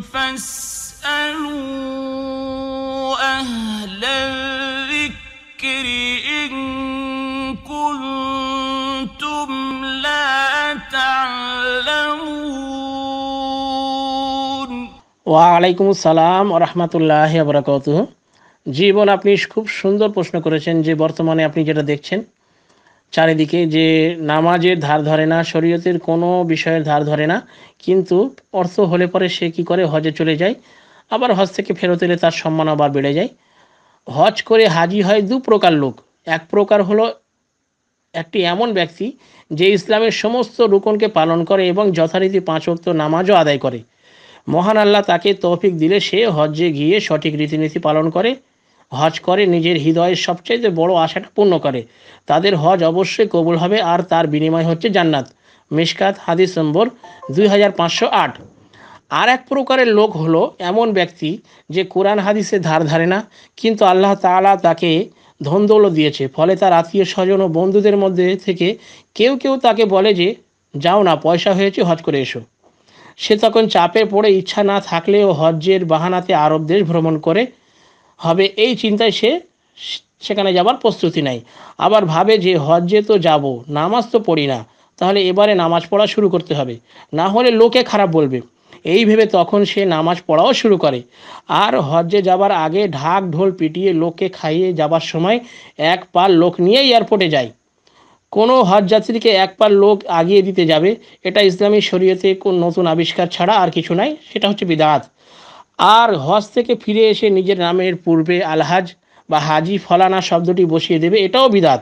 فاسألوا أهل الذكر إن كنتم لا تعلمون وعليكم السلام ورحمة الله وبركاته जी बोल आपनी खूब सुंदर प्रश्न करेছেন যে বর্তমানে আপনি যেটা দেখছেন চারিদিকে যে নামাজের ধার ধরে না শরীয়তের কোনো বিষয়ের ধার ধরে না কিন্তু অর্থ হলে পরে সে কি করে হজে চলে যায় আবার হজ থেকে ফেরত এলে তার সম্মান আবার বেড়ে যায় হজ করে হাজী হয় দুই প্রকার লোক এক প্রকার হলো একটি এমন ব্যক্তি যে ইসলামের সমস্ত রুকনকে পালন করে এবং যথারীতি পাঁচ ওয়াক্ত নামাজও আদায় করে মহান আল্লাহ তাকে তৌফিক দিলে সে হজে গিয়ে সঠিক রীতিনীতি পালন করে হজ করে নিজের হৃদয়ের সবচেয়ে বড় আশাটা পূর্ণ করে তাদের হজ অবশ্যই কবুল হবে আর তার বিনিময় হচ্ছে জান্নাত মিশকাত হাদিস নম্বর 2508 আর এক প্রকারের লোক হলো এমন ব্যক্তি যে কুরআন হাদিসে ধার ধারে না কিন্তু আল্লাহ তাআলা তাকে ধন দৌলত দিয়েছে ফলে তার আত্মীয় স্বজন ও বন্ধুদের মধ্যে থেকে কেউ কেউ তাকে বলে যে যাও না পয়সা হয়েছে হজ করে এসো সে তখন চাপে পড়ে ইচ্ছা না থাকলেও হজের বাহানাতে আরব দেশ ভ্রমণ করে হবে এই চিন্তায় সে সেখানে যাবার প্রস্তুতি নাই আবার ভাবে যে হজ্জে তো যাব নামাজ তো পড়ি না তাহলে এবারে নামাজ পড়া শুরু করতে হবে না হলে লোকে খারাপ বলবে এই ভেবে তখন সে নামাজ পড়াও শুরু করে আর হজ্জে যাবার আগে ঢাক ঢোল পিটিয়ে লোককে খাইয়ে যাবার সময় এক পাল লোক নিয়ে এয়ারপোর্টে যায় কোনো হজ যাত্রীকে এক পাল লোক আগিয়ে দিতে যাবে এটা ইসলামী শরীয়তে কোন নতুন আবিষ্কার ছাড়া আর কিছু নাই সেটা হচ্ছে বিদআত আর হজ থেকে ফিরে এসে নিজের নামের পূর্বে আলহাজ বা হাজি ফলানা শব্দটি বসিয়ে দেবে এটাও বিদআত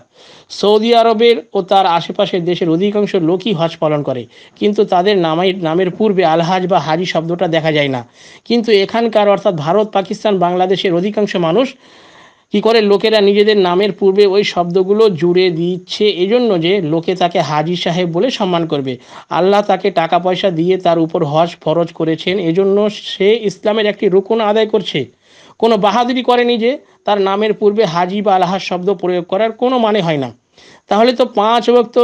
সৌদি আরবের ও তার আশেপাশের দেশের অধিকাংশ লোকই হজ পালন করে কিন্তু তাদের নামের পূর্বে আলহাজ বা হাজি শব্দটা দেখা যায় না কিন্তু এখানকার অর্থাৎ ভারত পাকিস্তান বাংলাদেশের অধিকাংশ মানুষ কি করে লোকেরা নিজেদের নামের পূর্বে ওই শব্দগুলো জুড়ে দিচ্ছে এজন্য যে লোকে তাকে হাজী সাহেব বলে সম্মান করবে আল্লাহ তাকে টাকা পয়সা দিয়ে তার উপর হজ ফরজ করেছেন এজন্য সে ইসলামের একটি রুকন আদায় করছে কোনো বাহাদুরি করেনি যে তার নামের পূর্বে হাজী বা আলহাজ শব্দ প্রয়োগ করার কোনো মানে হয় না তাহলে তো পাঁচ ওয়াক্ত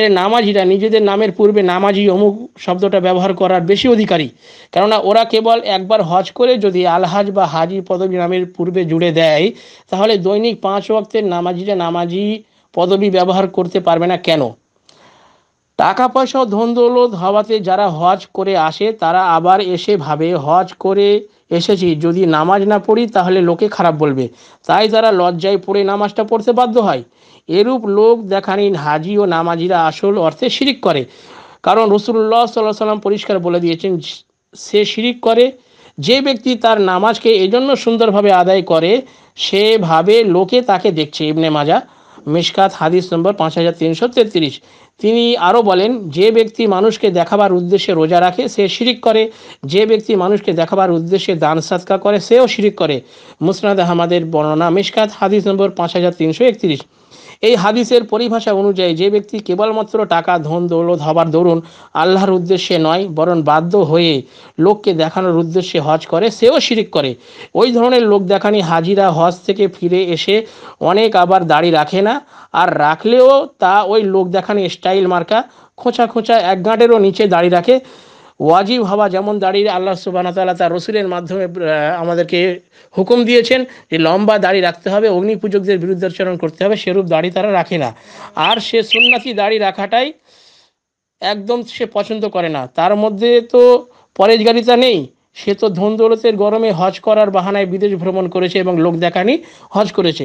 এর নামাজিরা নিজেদের নামের পূর্বে নামাজি অমুক শব্দটা ব্যবহার করার বেশি অধিকারী কেননা ওরা কেবল একবার হজ করে যদি আলহাজ বা হাজি পদবী নামের পূর্বে জুড়ে দেয় তাহলে দৈনিক পাঁচ ওয়াক্তের নামাজিরা নামাজি পদবী ব্যবহার করতে পারবে না কেন টাকা পয়সা ধন দৌলত হওয়াতে যারা হজ করে আসে তারা আবার এসে ভাবে হজ করে এসেছি যদি নামাজ না পড়ি তাহলে লোকে খারাপ বলবে তাই তারা লজ্জায় পড়ে নামাজটা পড়তে বাধ্য হয় এরূপ লোক দেখানি হাজি ও নামাজিরা আসল অর্থে শিরিক করে কারণ রাসূলুল্লাহ সাল্লাল্লাহু আলাইহি ওয়াসাল্লাম পরিষ্কার বলে দিয়েছেন সে শিরিক করে যে ব্যক্তি তার নামাজকে এজন্য সুন্দরভাবে আদায় করে সেভাবে লোকে তাকে দেখছে ইবনে মাজাহ মিশকাত হাদিস নম্বর 5333 তিনি আরও বলেন যে ব্যক্তি মানুষকে দেখাবার উদ্দেশ্যে রোজা রাখে সে শিরিক করে যে ব্যক্তি মানুষকে দেখাবার উদ্দেশ্যে দান সাদকা করে সেও শিরিক করে মুসনাদ আহমদের বর্ণনা মিশকাত হাদিস নম্বর 5331 এই হাদিসের পরিভাষা অনুযায়ী যে ব্যক্তি কেবলমাত্র টাকা ধন দৌলত হবার দরুন আল্লাহর উদ্দেশ্যে নয় বরং বাধ্য হয়ে লোককে দেখানোর উদ্দেশ্যে হজ করে সেও শিরিক করে ওই ধরনের লোক দেখানি হাজিরা হজ থেকে ফিরে এসে অনেক আবার দাড়ি রাখে না আর রাখলেও তা ওই লোক দেখানি স্টাইল মার্কা খোঁচা খোঁচা এক গাঁটেরও নিচে দাড়ি রাখে ওয়াজিব হওয়া যেমন দাড়ি আল্লাহ সুবহানাহু ওয়া তাআলা তার রাসূলের মাধ্যমে আমাদেরকে হুকুম দিয়েছেন যে লম্বা দাড়ি রাখতে হবে অগ্নি পূজকদের বিরুদ্ধাচরণ করতে হবে সেরূপ দাড়ি তারা রাখে না আর সে সুন্নতি দাড়ি রাখাটাই একদম সে পছন্দ করে না তার মধ্যে তো পরেশগারিতা নেই সে তো ধন দৌলতের গরমে হজ করার বাহানায় বিদেশ ভ্রমণ করেছে এবং লোক দেখানি হজ করেছে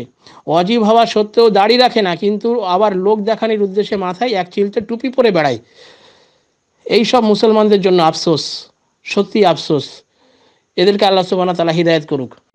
ওয়াজিব হওয়া সত্ত্বেও দাড়ি রাখে না কিন্তু আবার লোক দেখানির উদ্দেশ্যে মাথায় এক চিলতে টুপি পরে বেড়ায় এই সব মুসলমানদের জন্য আফসোস সত্যি আফসোস এদেরকে আল্লাহ সুবহানাহু ওয়া তাআলা হিদায়াত করুক